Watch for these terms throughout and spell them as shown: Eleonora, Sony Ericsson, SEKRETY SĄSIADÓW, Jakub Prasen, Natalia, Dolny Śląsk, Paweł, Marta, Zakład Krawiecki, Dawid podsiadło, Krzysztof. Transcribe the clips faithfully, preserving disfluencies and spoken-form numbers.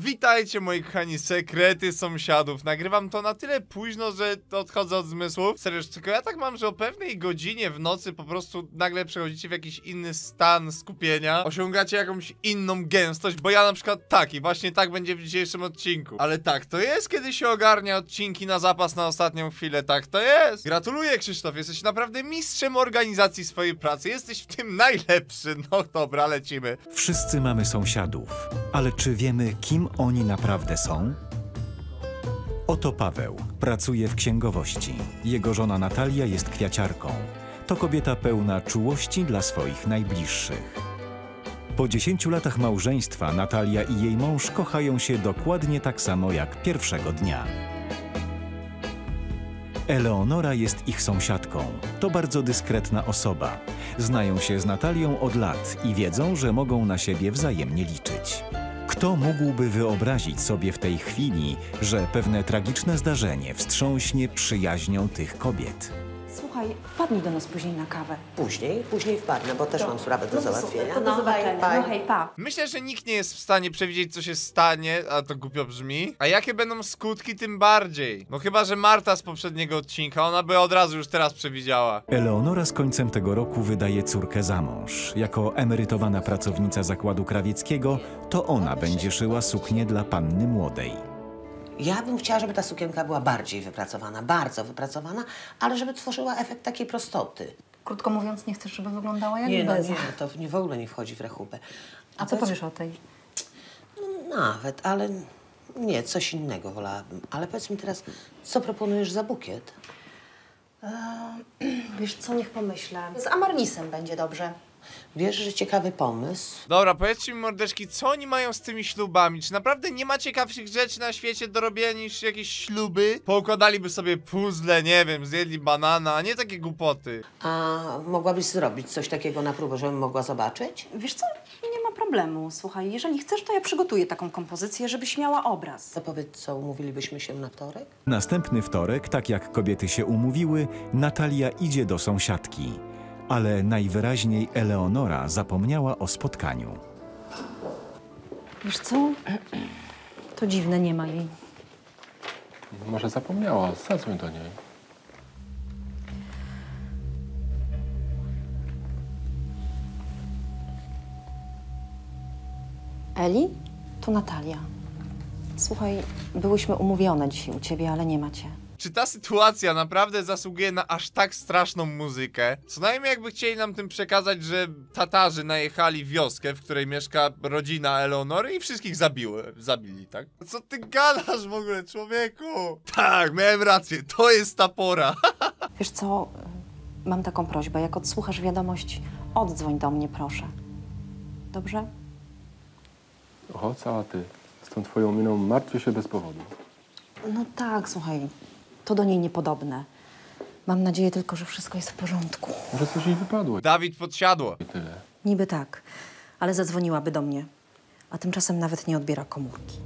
Witajcie moi kochani sekrety sąsiadów. Nagrywam to na tyle późno, że odchodzę od zmysłów. Serio, tylko ja tak mam, że o pewnej godzinie w nocy po prostu nagle przechodzicie w jakiś inny stan skupienia. Osiągacie jakąś inną gęstość, bo ja na przykład tak i właśnie tak będzie w dzisiejszym odcinku. Ale tak, to jest kiedy się ogarnia odcinki na zapas na ostatnią chwilę, tak to jest. Gratuluję Krzysztof, jesteś naprawdę mistrzem organizacji swojej pracy. Jesteś w tym najlepszy, no dobra, lecimy. Wszyscy mamy sąsiadów, ale czy wiemy kim oni naprawdę są? Oto Paweł. Pracuje w księgowości. Jego żona Natalia jest kwiaciarką. To kobieta pełna czułości dla swoich najbliższych. Po dziesięciu latach małżeństwa Natalia i jej mąż kochają się dokładnie tak samo jak pierwszego dnia. Eleonora jest ich sąsiadką. To bardzo dyskretna osoba. Znają się z Natalią od lat i wiedzą, że mogą na siebie wzajemnie liczyć. Kto mógłby wyobrazić sobie w tej chwili, że pewne tragiczne zdarzenie wstrząśnie przyjaźnią tych kobiet? Słuchaj, wpadnij do nas później na kawę. Później? Później wpadnę, bo też no, mam sprawę do no, załatwienia. To do zobaczenia. No hej, pa. Myślę, że nikt nie jest w stanie przewidzieć, co się stanie, a to głupio brzmi. A jakie będą skutki, tym bardziej. No chyba, że Marta z poprzedniego odcinka, ona by od razu już teraz przewidziała. Eleonora z końcem tego roku wydaje córkę za mąż. Jako emerytowana pracownica Zakładu Krawieckiego, to ona będzie szyła suknię dla panny młodej. Ja bym chciała, żeby ta sukienka była bardziej wypracowana, bardzo wypracowana, ale żeby tworzyła efekt takiej prostoty. Krótko mówiąc, nie chcesz, żeby wyglądała jak nie, beza. Nie, to w, nie, w ogóle nie wchodzi w rachubę. A, A co powiesz o tej? No, nawet, ale nie, coś innego wolałabym. Ale powiedz mi teraz, co proponujesz za bukiet? Eee, wiesz co, niech pomyślę. Z amarnisem będzie dobrze. Wiesz, że ciekawy pomysł. Dobra, powiedzcie mi mordeczki, co oni mają z tymi ślubami? Czy naprawdę nie ma ciekawszych rzeczy na świecie do robienia niż jakieś śluby? Poukładaliby sobie puzzle, nie wiem, zjedli banana, a nie takie głupoty. A mogłabyś zrobić coś takiego na próbę, żebym mogła zobaczyć? Wiesz co, nie ma problemu, słuchaj, jeżeli chcesz, to ja przygotuję taką kompozycję, żebyś miała obraz. To powiedz, co umówilibyśmy się na wtorek? Następny wtorek, tak jak kobiety się umówiły, Natalia idzie do sąsiadki. Ale najwyraźniej Eleonora zapomniała o spotkaniu. Wiesz co? To dziwne, nie ma jej. Może zapomniała, zadzwoń do niej. Eli? To Natalia. Słuchaj, byłyśmy umówione dzisiaj u ciebie, ale nie ma cię. Czy ta sytuacja naprawdę zasługuje na aż tak straszną muzykę? Co najmniej jakby chcieli nam tym przekazać, że Tatarzy najechali wioskę, w której mieszka rodzina Eleonory i wszystkich zabiły. Zabili, tak? Co ty gadasz w ogóle, człowieku? Tak, miałem rację, to jest ta pora. Wiesz co, mam taką prośbę, jak odsłuchasz wiadomość, oddzwoń do mnie, proszę. Dobrze? O, cała ty. Z tą twoją miną martwię się bez powodu. No tak, słuchaj. To do niej niepodobne. Mam nadzieję tylko, że wszystko jest w porządku. Może coś jej wypadło. Dawid podsiadło. I tyle. Niby tak, ale zadzwoniłaby do mnie. A tymczasem nawet nie odbiera komórki.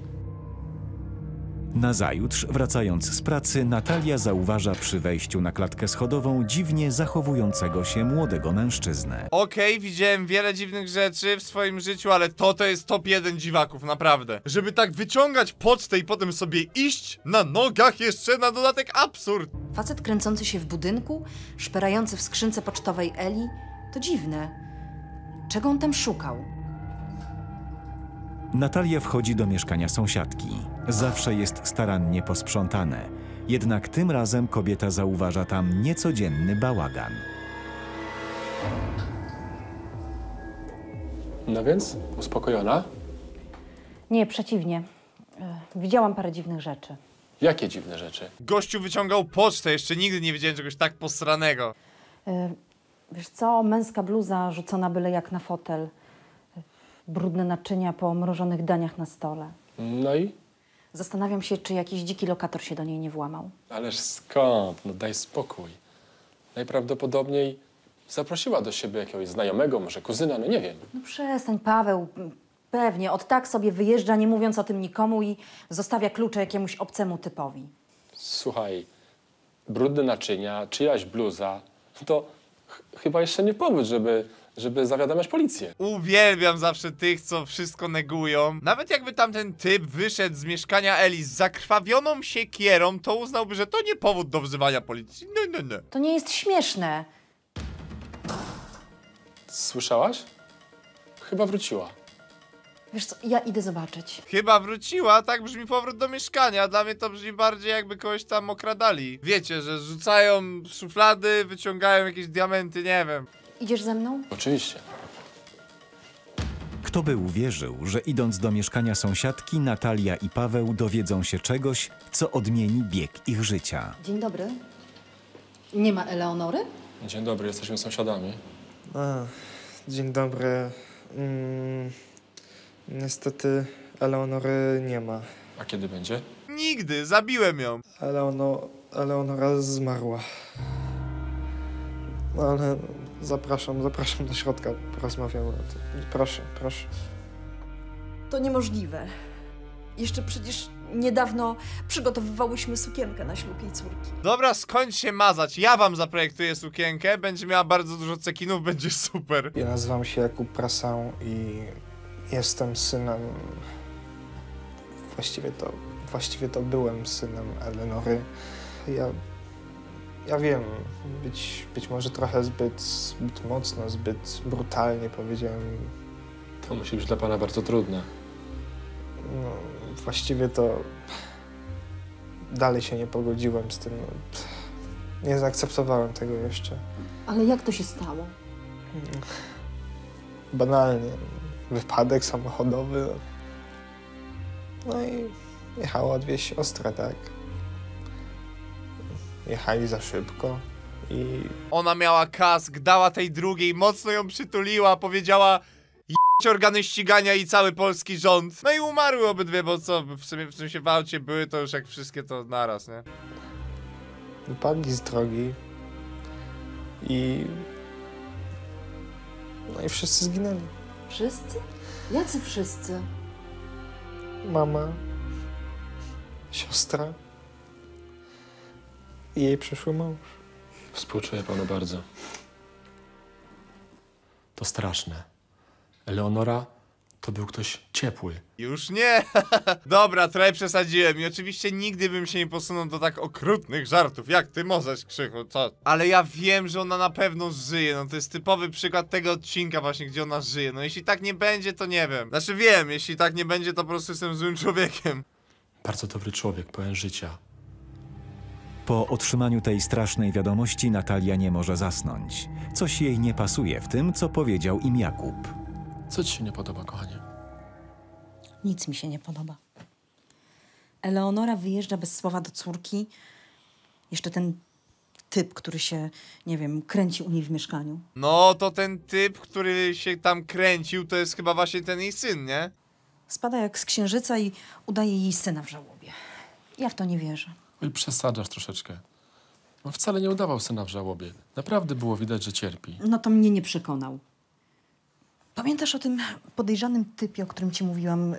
Nazajutrz, wracając z pracy, Natalia zauważa przy wejściu na klatkę schodową dziwnie zachowującego się młodego mężczyznę. Okej, okay, widziałem wiele dziwnych rzeczy w swoim życiu, ale to to jest top jeden dziwaków, naprawdę. Żeby tak wyciągać pocztę i potem sobie iść na nogach, jeszcze na dodatek absurd. Facet kręcący się w budynku, szperający w skrzynce pocztowej Eli, to dziwne. Czego on tam szukał? Natalia wchodzi do mieszkania sąsiadki. Zawsze jest starannie posprzątane. Jednak tym razem kobieta zauważa tam niecodzienny bałagan. No więc, uspokojona? Nie, przeciwnie. Widziałam parę dziwnych rzeczy. Jakie dziwne rzeczy? Gościu wyciągał pocztę, jeszcze nigdy nie widziałem czegoś tak posranego. Wiesz co, męska bluza rzucona byle jak na fotel. Brudne naczynia po mrożonych daniach na stole. No i? Zastanawiam się, czy jakiś dziki lokator się do niej nie włamał. Ależ skąd? No daj spokój. Najprawdopodobniej zaprosiła do siebie jakiegoś znajomego, może kuzyna, no nie wiem. No przestań, Paweł. Pewnie od tak sobie wyjeżdża, nie mówiąc o tym nikomu i zostawia klucze jakiemuś obcemu typowi. Słuchaj, brudne naczynia, czyjaś bluza, to ch- chyba jeszcze nie powód, żeby... żeby zawiadamiać policję. Uwielbiam zawsze tych, co wszystko negują. Nawet jakby tamten typ wyszedł z mieszkania Eli z zakrwawioną siekierą, to uznałby, że to nie powód do wzywania policji. No, no, no. To nie jest śmieszne. Słyszałaś? Chyba wróciła. Wiesz co, ja idę zobaczyć. Chyba wróciła, tak brzmi powrót do mieszkania. Dla mnie to brzmi bardziej, jakby kogoś tam okradali. Wiecie, że rzucają szuflady, wyciągają jakieś diamenty, nie wiem. Idziesz ze mną? Oczywiście. Kto by uwierzył, że idąc do mieszkania sąsiadki, Natalia i Paweł dowiedzą się czegoś, co odmieni bieg ich życia. Dzień dobry. Nie ma Eleonory? Dzień dobry, jesteśmy sąsiadami. A, dzień dobry. Mm, niestety Eleonory nie ma. A kiedy będzie? Nigdy, zabiłem ją. Eleono, Eleonora zmarła. No ale... Zapraszam, zapraszam do środka, porozmawiamy o tym. Proszę, proszę. To niemożliwe. Jeszcze przecież niedawno przygotowywałyśmy sukienkę na ślub jej córki. Dobra, skończ się mazać, ja wam zaprojektuję sukienkę, będzie miała bardzo dużo cekinów, będzie super. Ja nazywam się Jakub Prasen i jestem synem... Właściwie to... Właściwie to byłem synem Eleonory. Ja... Ja wiem, być, być może trochę zbyt, zbyt mocno, zbyt brutalnie powiedziałem. To musi być dla pana bardzo trudne. No, właściwie to dalej się nie pogodziłem z tym. Nie zaakceptowałem tego jeszcze. Ale jak to się stało? Banalnie. Wypadek samochodowy. No i jechała dwie siostry, tak? Jechali za szybko i... Ona miała kask, dała tej drugiej, mocno ją przytuliła, powiedziała "J***ć organy ścigania i cały polski rząd". No i umarły obydwie, bo co, w sumie w sensie w aucie były to już jak wszystkie to naraz, nie? Wypadli z drogi i... No i wszyscy zginęli. Wszyscy? Jacy wszyscy? Mama, siostra i jej przyszły mąż. Współczuję panu bardzo. To straszne. Eleonora to był ktoś ciepły. Już nie! Dobra, trochę przesadziłem i oczywiście nigdy bym się nie posunął do tak okrutnych żartów. Jak ty możesz, Krzychu, co? Ale ja wiem, że ona na pewno żyje. No to jest typowy przykład tego odcinka właśnie, gdzie ona żyje. No jeśli tak nie będzie, to nie wiem. Znaczy wiem, jeśli tak nie będzie, to po prostu jestem złym człowiekiem. Bardzo dobry człowiek, pełen życia. Po otrzymaniu tej strasznej wiadomości Natalia nie może zasnąć. Coś jej nie pasuje w tym, co powiedział im Jakub. Co ci się nie podoba, kochanie? Nic mi się nie podoba. Eleonora wyjeżdża bez słowa do córki. Jeszcze ten typ, który się, nie wiem, kręci u niej w mieszkaniu. No, to ten typ, który się tam kręcił, to jest chyba właśnie ten jej syn, nie? Spada jak z księżyca i udaje jej syna w żałobie. Ja w to nie wierzę. Oj, przesadzasz troszeczkę. On wcale nie udawał syna w żałobie. Naprawdę było widać, że cierpi. No to mnie nie przekonał. Pamiętasz o tym podejrzanym typie, o którym ci mówiłam,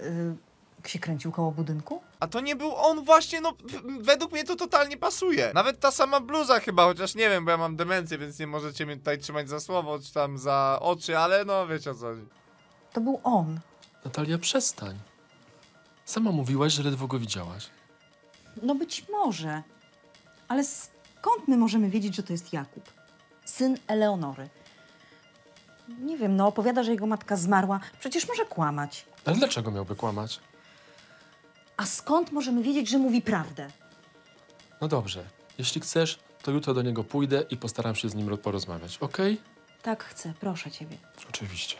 yy, się kręcił koło budynku? A to nie był on właśnie, no według mnie to totalnie pasuje. Nawet ta sama bluza chyba, chociaż nie wiem, bo ja mam demencję, więc nie możecie mnie tutaj trzymać za słowo, czy tam za oczy, ale no wiecie o co chodzi. To był on. Natalia, przestań. Sama mówiłaś, że ledwo go widziałaś. No być może, ale skąd my możemy wiedzieć, że to jest Jakub? Syn Eleonory. Nie wiem, no opowiada, że jego matka zmarła. Przecież może kłamać. Ale dlaczego miałby kłamać? A skąd możemy wiedzieć, że mówi prawdę? No dobrze, jeśli chcesz, to jutro do niego pójdę i postaram się z nim porozmawiać, okej? Tak chcę, proszę ciebie. Oczywiście.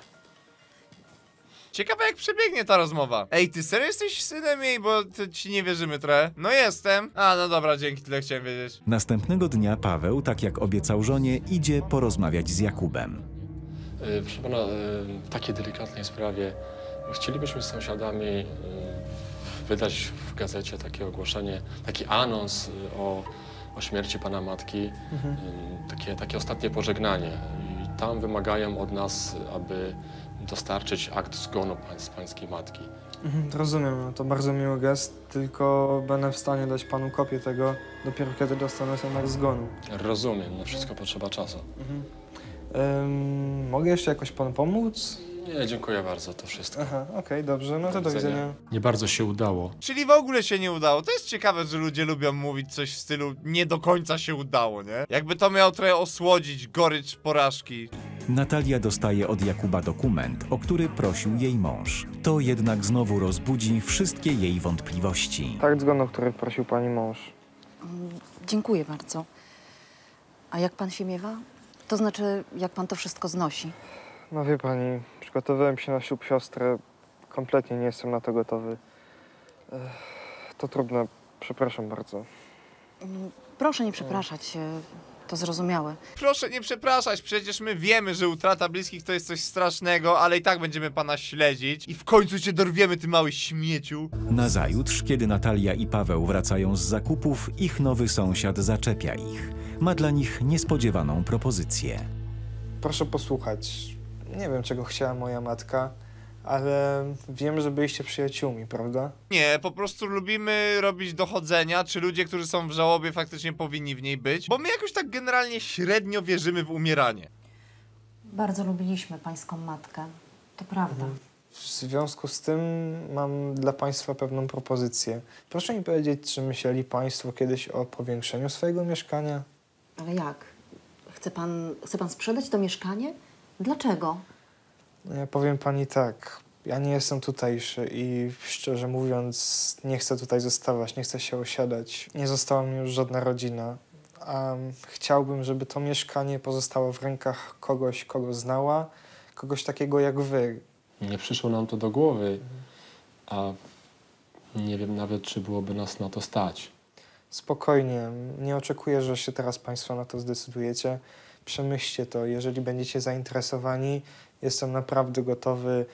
Ciekawe jak przebiegnie ta rozmowa. Ej, ty serio jesteś synem jej, bo ci nie wierzymy trochę. No jestem. A, no dobra, dzięki, tyle chciałem wiedzieć. Następnego dnia Paweł, tak jak obiecał żonie, idzie porozmawiać z Jakubem. Yy, proszę pana, yy, w takiej delikatnej sprawie chcielibyśmy z sąsiadami yy, wydać w gazecie takie ogłoszenie, taki anons yy, o, o śmierci pana matki. Mhm. Yy, takie, takie ostatnie pożegnanie. I tam wymagają od nas, aby dostarczyć akt zgonu pań, pańskiej matki. Mhm, rozumiem, no to bardzo miły gest, tylko będę w stanie dać panu kopię tego dopiero kiedy dostanę ten akt zgonu. Rozumiem, na wszystko potrzeba czasu. Mhm. Um, mogę jeszcze jakoś panu pomóc? Nie, dziękuję bardzo, to wszystko. Aha, okej, okay, dobrze, no to do widzenia. do widzenia. Nie bardzo się udało. Czyli w ogóle się nie udało. To jest ciekawe, że ludzie lubią mówić coś w stylu nie do końca się udało, nie? Jakby to miało trochę osłodzić gorycz porażki. Natalia dostaje od Jakuba dokument, o który prosił jej mąż. To jednak znowu rozbudzi wszystkie jej wątpliwości. Tak, zgon, o który prosił pani mąż. Mm, dziękuję bardzo. A jak pan się miewa? To znaczy, jak pan to wszystko znosi? No wie pani, przygotowałem się na ślub siostrę. Kompletnie nie jestem na to gotowy. Ech, to trudne. Przepraszam bardzo. Proszę nie przepraszać. To zrozumiałe. Proszę nie przepraszać, przecież my wiemy, że utrata bliskich to jest coś strasznego, ale i tak będziemy pana śledzić i w końcu cię dorwiemy, ty mały śmieciu. Nazajutrz, kiedy Natalia i Paweł wracają z zakupów, ich nowy sąsiad zaczepia ich. Ma dla nich niespodziewaną propozycję. Proszę posłuchać. Nie wiem, czego chciała moja matka, ale wiem, że byliście przyjaciółmi, prawda? Nie, po prostu lubimy robić dochodzenia, czy ludzie, którzy są w żałobie, faktycznie powinni w niej być, bo my jakoś tak generalnie średnio wierzymy w umieranie. Bardzo lubiliśmy pańską matkę, to prawda. Mhm. W związku z tym mam dla państwa pewną propozycję. Proszę mi powiedzieć, czy myśleli państwo kiedyś o powiększeniu swojego mieszkania? Ale jak? Chce pan, chce pan sprzedać to mieszkanie? Dlaczego? Ja powiem pani tak, ja nie jestem tutejszy i szczerze mówiąc nie chcę tutaj zostawać, nie chcę się osiadać. Nie została mi już żadna rodzina, a chciałbym, żeby to mieszkanie pozostało w rękach kogoś, kogo znała, kogoś takiego jak wy. Nie przyszło nam to do głowy, a nie wiem nawet, czy byłoby nas na to stać. Spokojnie, nie oczekuję, że się teraz państwo na to zdecydujecie. Przemyślcie to, jeżeli będziecie zainteresowani, jestem naprawdę gotowy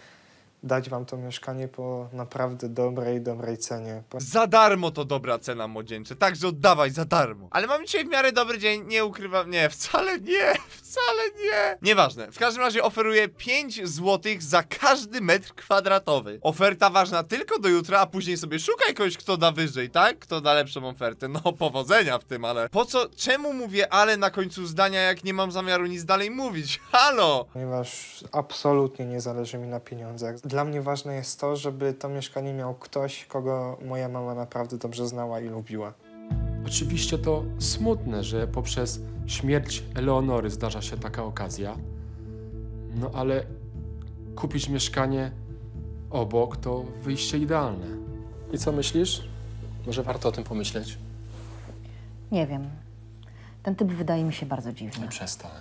dać wam to mieszkanie po naprawdę dobrej, dobrej cenie. Po... Za darmo to dobra cena, młodzieńcze, także oddawaj za darmo. Ale mam dzisiaj w miarę dobry dzień, nie ukrywam, nie, wcale nie, wcale nie. Nieważne, w każdym razie oferuję pięć złotych za każdy metr kwadratowy. Oferta ważna tylko do jutra, a później sobie szukaj kogoś, kto da wyżej, tak? Kto da lepszą ofertę, no powodzenia w tym, ale... Po co, czemu mówię ale na końcu zdania, jak nie mam zamiaru nic dalej mówić? Halo! Ponieważ absolutnie nie zależy mi na pieniądzach. Dla mnie ważne jest to, żeby to mieszkanie miał ktoś, kogo moja mama naprawdę dobrze znała i lubiła. Oczywiście to smutne, że poprzez śmierć Eleonory zdarza się taka okazja. No ale kupić mieszkanie obok to wyjście idealne. I co myślisz? Może warto o tym pomyśleć? Nie wiem. Ten typ wydaje mi się bardzo dziwny. Nie, przestań.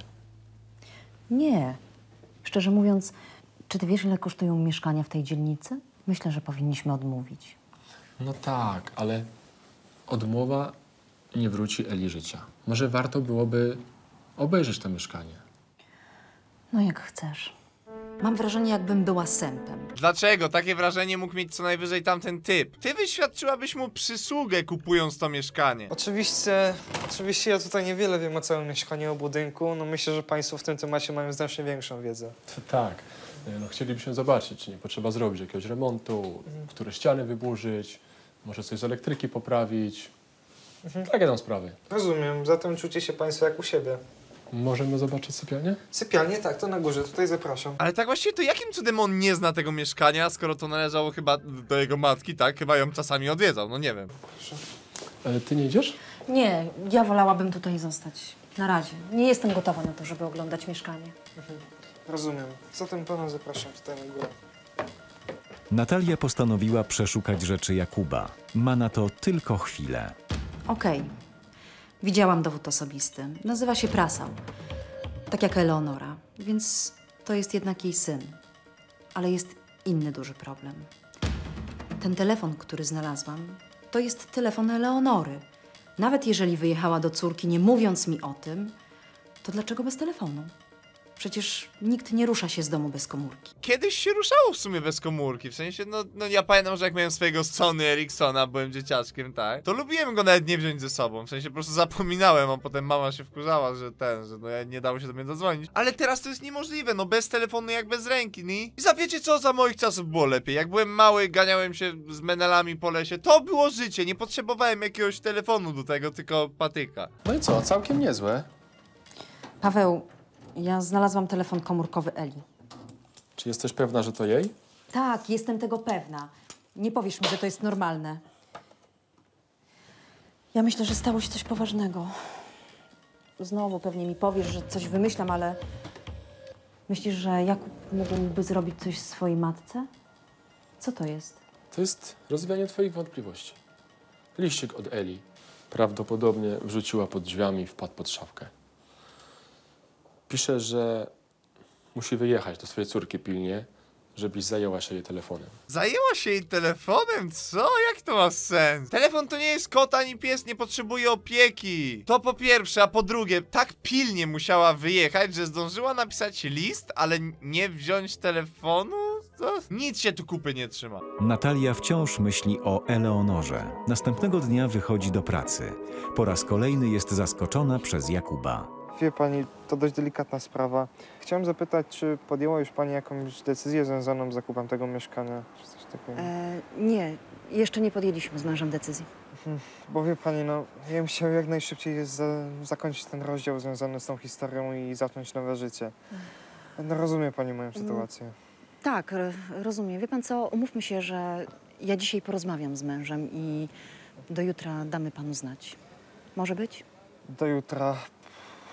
Nie. Szczerze mówiąc... Czy ty wiesz, ile kosztują mieszkania w tej dzielnicy? Myślę, że powinniśmy odmówić. No tak, ale odmowa nie wróci Eli życia. Może warto byłoby obejrzeć to mieszkanie. No jak chcesz. Mam wrażenie, jakbym była sępem. Dlaczego? Takie wrażenie mógł mieć co najwyżej tamten typ. Ty wyświadczyłabyś mu przysługę, kupując to mieszkanie. Oczywiście, oczywiście ja tutaj niewiele wiem o całym mieszkaniu, o budynku. No myślę, że państwo w tym temacie mają znacznie większą wiedzę. To tak. No, chcielibyśmy zobaczyć, czy nie potrzeba zrobić jakiegoś remontu, mhm. które ściany wyburzyć, może coś z elektryki poprawić. Mhm. Takie tam sprawy. Rozumiem, zatem czujcie się państwo jak u siebie. Możemy zobaczyć sypialnię? Sypialnię, tak, to na górze, tutaj zapraszam. Ale tak właściwie to jakim cudem on nie zna tego mieszkania, skoro to należało chyba do jego matki, tak? Chyba ją czasami odwiedzał, no nie wiem. Proszę. Ale ty nie idziesz? Nie, ja wolałabym tutaj zostać. Na razie. Nie jestem gotowa na to, żeby oglądać mieszkanie. Mhm. Rozumiem. Zatem pana zapraszam tutaj na górę. Natalia postanowiła przeszukać rzeczy Jakuba. Ma na to tylko chwilę. Okej. Okay. Widziałam dowód osobisty. Nazywa się Prasen. Tak jak Eleonora. Więc to jest jednak jej syn. Ale jest inny duży problem. Ten telefon, który znalazłam, to jest telefon Eleonory. Nawet jeżeli wyjechała do córki, nie mówiąc mi o tym, to dlaczego bez telefonu? Przecież nikt nie rusza się z domu bez komórki. Kiedyś się ruszało w sumie bez komórki, w sensie, no, no ja pamiętam, że jak miałem swojego Sony Ericssona, byłem dzieciaczkiem, tak? To lubiłem go nawet nie wziąć ze sobą, w sensie po prostu zapominałem, a potem mama się wkurzała, że ten, że no nie dało się do mnie zadzwonić. Ale teraz to jest niemożliwe, no bez telefonu jak bez ręki, nie? I za wiecie co, za moich czasów było lepiej. Jak byłem mały, ganiałem się z menelami po lesie, to było życie, nie potrzebowałem jakiegoś telefonu do tego, tylko patyka. No i co, całkiem niezłe. Paweł... Ja znalazłam telefon komórkowy Eli. Czy jesteś pewna, że to jej? Tak, jestem tego pewna. Nie powiesz mi, że to jest normalne. Ja myślę, że stało się coś poważnego. Znowu pewnie mi powiesz, że coś wymyślam, ale... Myślisz, że Jakub mógłby zrobić coś swojej matce? Co to jest? To jest rozwianie twoich wątpliwości. Liścik od Eli. Prawdopodobnie wrzuciła pod drzwiami i wpadł pod szafkę. Pisze, że musi wyjechać do swojej córki pilnie, żebyś zajęła się jej telefonem. Zajęła się jej telefonem? Co? Jak to ma sens? Telefon to nie jest kot ani pies, nie potrzebuje opieki. To po pierwsze, a po drugie, tak pilnie musiała wyjechać, że zdążyła napisać list, ale nie wziąć telefonu? To nic się tu kupy nie trzyma. Natalia wciąż myśli o Eleonorze. Następnego dnia wychodzi do pracy. Po raz kolejny jest zaskoczona przez Jakuba. Wie pani, to dość delikatna sprawa. Chciałem zapytać, czy podjęła już pani jakąś decyzję związaną z zakupem tego mieszkania, czy coś takiego? E, nie, jeszcze nie podjęliśmy z mężem decyzji. Hmm, bo wie pani, no, ja bym chciał jak najszybciej za zakończyć ten rozdział związany z tą historią i zacząć nowe życie. No, rozumie pani moją sytuację. Tak, rozumiem. Wie pan co, umówmy się, że ja dzisiaj porozmawiam z mężem i do jutra damy panu znać. Może być? Do jutra.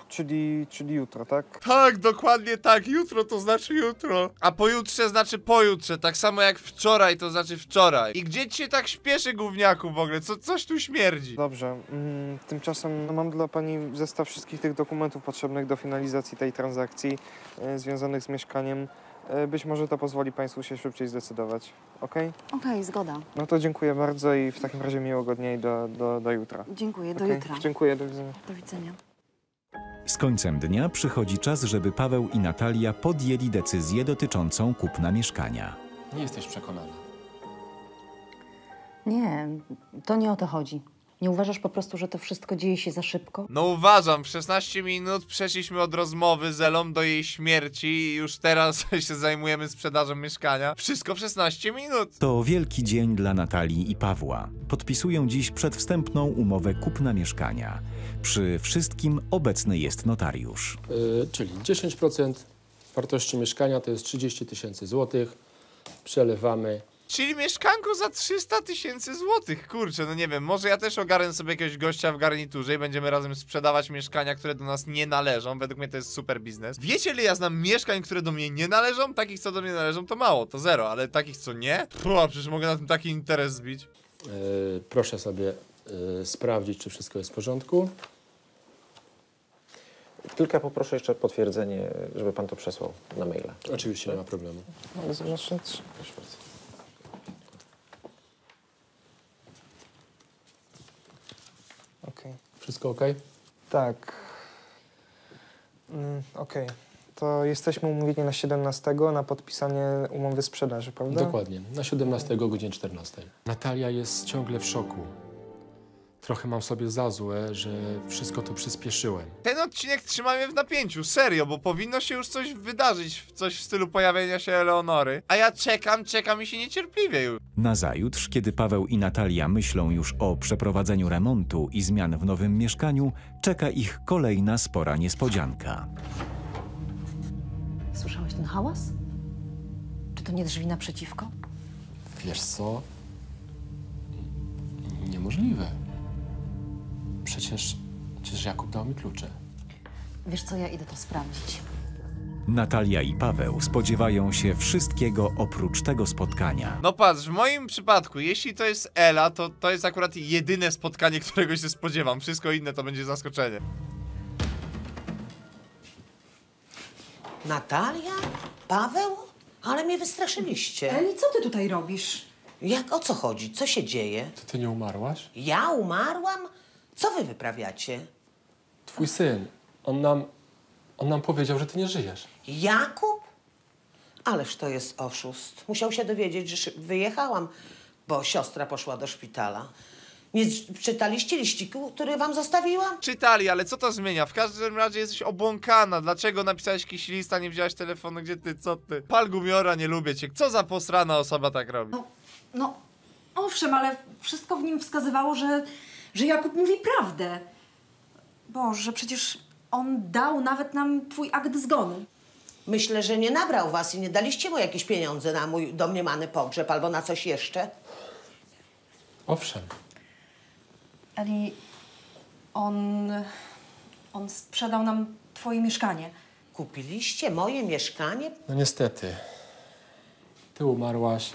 Czyli, czyli jutro, tak? Tak, dokładnie tak. Jutro to znaczy jutro. A pojutrze znaczy pojutrze. Tak samo jak wczoraj to znaczy wczoraj. I gdzie ci się tak śpieszy, gówniaku, w ogóle? Co, coś tu śmierdzi. Dobrze. Mm, tymczasem mam dla pani zestaw wszystkich tych dokumentów potrzebnych do finalizacji tej transakcji e, związanych z mieszkaniem. E, być może to pozwoli państwu się szybciej zdecydować. Okej? Okay? Okej, okay, zgoda. No to dziękuję bardzo i w takim razie miłego dnia i do, do, do jutra. Dziękuję, do okay? jutra. Dziękuję, do widzenia. Do widzenia. Z końcem dnia przychodzi czas, żeby Paweł i Natalia podjęli decyzję dotyczącą kupna mieszkania. Nie jesteś przekonana? Nie, to nie o to chodzi. Nie uważasz po prostu, że to wszystko dzieje się za szybko? No uważam, w szesnaście minut przeszliśmy od rozmowy z Elą do jej śmierci i już teraz się zajmujemy sprzedażą mieszkania. Wszystko w szesnaście minut! To wielki dzień dla Natalii i Pawła. Podpisują dziś przedwstępną umowę kupna mieszkania. Przy wszystkim obecny jest notariusz. Yy, czyli dziesięć procent wartości mieszkania to jest trzydzieści tysięcy złotych. Przelewamy. Czyli mieszkanko za trzysta tysięcy złotych, kurczę, no nie wiem, może ja też ogarnę sobie jakiegoś gościa w garniturze i będziemy razem sprzedawać mieszkania, które do nas nie należą. Według mnie to jest super biznes. Wiecie, ile ja znam mieszkań, które do mnie nie należą? Takich, co do mnie należą, to mało, to zero, ale takich, co nie? Pff, przecież mogę na tym taki interes zbić. Yy, proszę sobie yy, sprawdzić, czy wszystko jest w porządku. Tylko poproszę jeszcze potwierdzenie, żeby pan to przesłał na maila. Oczywiście, nie ma problemu. Ale zobaczcie, proszę bardzo. Okay. Wszystko ok? Tak. Mm, ok. To jesteśmy umówieni na siedemnastego na podpisanie umowy sprzedaży, prawda? Dokładnie. Na siedemnastego o godzinie czternastej. Natalia jest ciągle w szoku. Trochę mam sobie za złe, że wszystko to przyspieszyłem. Ten odcinek trzyma mnie w napięciu, serio, bo powinno się już coś wydarzyć, coś w stylu pojawienia się Eleonory. A ja czekam, czekam i się niecierpliwie już. Nazajutrz, kiedy Paweł i Natalia myślą już o przeprowadzeniu remontu i zmian w nowym mieszkaniu, czeka ich kolejna spora niespodzianka. Słyszałeś ten hałas? Czy to nie drzwi naprzeciwko? Wiesz co? Niemożliwe. Przecież, przecież Jakub dał mi klucze. Wiesz co, ja idę to sprawdzić. Natalia i Paweł spodziewają się wszystkiego oprócz tego spotkania. No patrz, w moim przypadku, jeśli to jest Ela, to to jest akurat jedyne spotkanie, którego się spodziewam. Wszystko inne to będzie zaskoczenie. Natalia? Paweł? Ale mnie wystraszyliście. Eli, co ty tutaj robisz? Jak, o co chodzi? Co się dzieje? To ty nie umarłaś? Ja umarłam? Co wy wyprawiacie? Twój syn. On nam... On nam powiedział, że ty nie żyjesz. Jakub? Ależ to jest oszust. Musiał się dowiedzieć, że wyjechałam, bo siostra poszła do szpitala. Nie czytaliście liściku, który wam zostawiłam? Czytali, ale co to zmienia? W każdym razie jesteś obłąkana. Dlaczego napisałeś jakiś list, a nie wziąłeś telefonu? Gdzie ty? Co ty? Pal gumiora, nie lubię cię. Co za posrana osoba tak robi? No... no owszem, ale wszystko w nim wskazywało, że... że Jakub mówi prawdę. Boże, przecież on dał nawet nam twój akt zgonu. Myślę, że nie nabrał was i nie daliście mu jakieś pieniądze na mój domniemany pogrzeb albo na coś jeszcze. Owszem. Ale on... on sprzedał nam twoje mieszkanie. Kupiliście moje mieszkanie? No niestety. Ty umarłaś.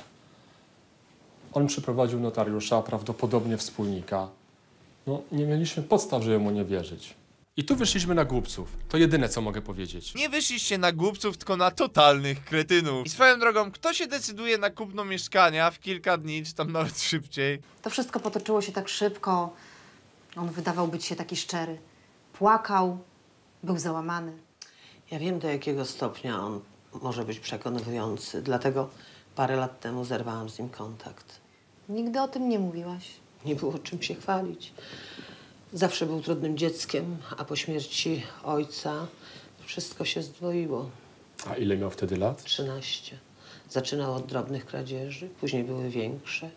On przyprowadził notariusza, prawdopodobnie wspólnika. No, nie mieliśmy podstaw, żeby mu nie wierzyć. I tu wyszliśmy na głupców. To jedyne, co mogę powiedzieć. Nie wyszliście na głupców, tylko na totalnych kretynów. I swoją drogą, kto się decyduje na kupno mieszkania w kilka dni, czy tam nawet szybciej? To wszystko potoczyło się tak szybko. On wydawał być się taki szczery. Płakał, był załamany. Ja wiem, do jakiego stopnia on może być przekonywujący. Dlatego parę lat temu zerwałam z nim kontakt. Nigdy o tym nie mówiłaś. Nie było czym się chwalić. Zawsze był trudnym dzieckiem, a po śmierci ojca wszystko się zdwoiło. A ile miał wtedy lat? trzynaście. Zaczynał od drobnych kradzieży, później były większe.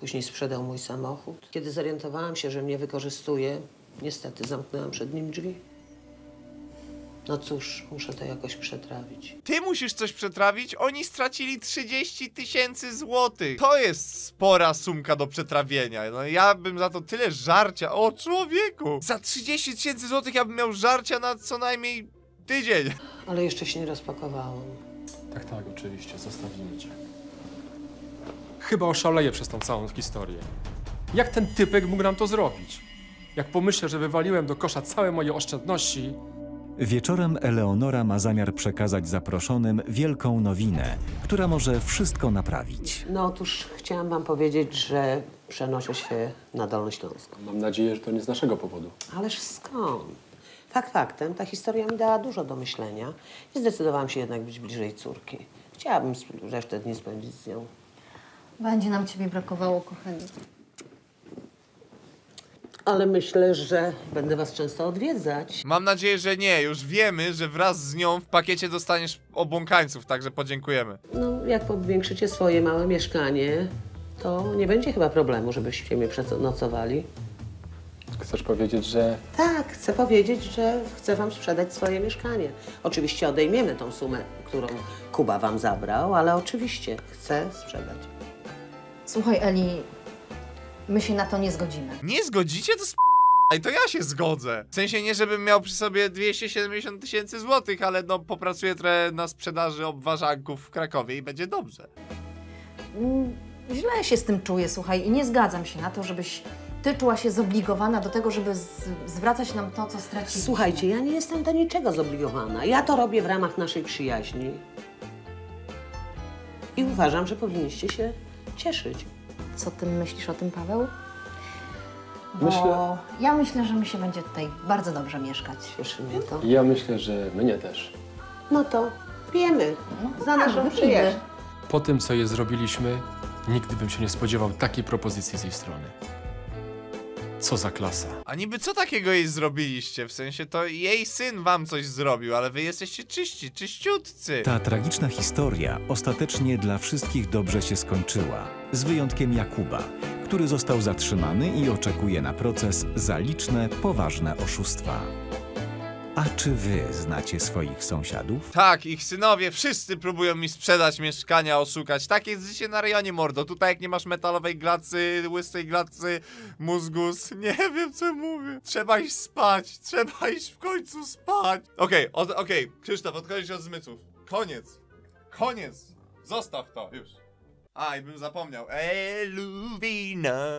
Później sprzedał mój samochód. Kiedy zorientowałam się, że mnie wykorzystuje, niestety zamknęłam przed nim drzwi. No cóż, muszę to jakoś przetrawić. Ty musisz coś przetrawić? Oni stracili trzydzieści tysięcy złotych. To jest spora sumka do przetrawienia. No ja bym za to tyle żarcia. O człowieku! Za trzydzieści tysięcy złotych ja bym miał żarcia na co najmniej tydzień. Ale jeszcze się nie rozpakowałam. Tak, tak, oczywiście. Zostawimy cię. Chyba oszaleję przez tą całą historię. Jak ten typek mógł nam to zrobić? Jak pomyślę, że wywaliłem do kosza całe moje oszczędności... Wieczorem Eleonora ma zamiar przekazać zaproszonym wielką nowinę, która może wszystko naprawić. No otóż chciałam wam powiedzieć, że przenoszę się na Dolny Śląsk. Mam nadzieję, że to nie z naszego powodu. Ależ skąd? Fakt faktem, ta historia mi dała dużo do myślenia i zdecydowałam się jednak być bliżej córki. Chciałabym resztę dni spędzić z nią. Będzie nam ciebie brakowało, kochani. Ale myślę, że będę was często odwiedzać. Mam nadzieję, że nie. Już wiemy, że wraz z nią w pakiecie dostaniesz obłąkańców, także podziękujemy. No, jak powiększycie swoje małe mieszkanie, to nie będzie chyba problemu, żebyście mnie przenocowali. Chcesz powiedzieć, że... Tak, chcę powiedzieć, że chcę wam sprzedać swoje mieszkanie. Oczywiście odejmiemy tą sumę, którą Kuba wam zabrał, ale oczywiście chcę sprzedać. Słuchaj, Eli... My się na to nie zgodzimy. Nie zgodzicie? To sp***a i to ja się zgodzę. W sensie nie, żebym miał przy sobie dwieście siedemdziesiąt tysięcy złotych, ale no popracuję trochę na sprzedaży obwarzanków w Krakowie i będzie dobrze. Źle się z tym czuję, słuchaj, i nie zgadzam się na to, żebyś ty czuła się zobligowana do tego, żeby zwracać nam to, co straciliśmy. Słuchajcie, ja nie jestem do niczego zobligowana. Ja to robię w ramach naszej przyjaźni. I uważam, że powinniście się cieszyć. Co ty myślisz o tym, Paweł? Bo myślę... ja myślę, że mi się będzie tutaj bardzo dobrze mieszkać. Cieszy mnie to. Ja myślę, że mnie też. No to pijemy. No, za naszą przyjaźń. Po tym, co je zrobiliśmy, nigdy bym się nie spodziewał takiej propozycji z jej strony. Co za klasa. A niby co takiego jej zrobiliście? W sensie to jej syn wam coś zrobił, ale wy jesteście czyści, czyściutcy. Ta tragiczna historia ostatecznie dla wszystkich dobrze się skończyła. Z wyjątkiem Jakuba, który został zatrzymany i oczekuje na proces za liczne, poważne oszustwa. A czy wy znacie swoich sąsiadów? Tak, ich synowie wszyscy próbują mi sprzedać mieszkania, oszukać. Takie jest życie na rejonie, mordo. Tutaj jak nie masz metalowej glacy, łysej glacy, mózgus, nie wiem co mówię. Trzeba iść spać, trzeba iść w końcu spać. Okej, okay, okej, okay. Krzysztof, odchodzi się od zmysłów. Koniec, koniec, zostaw to, już. A, i bym zapomniał. Eluwina.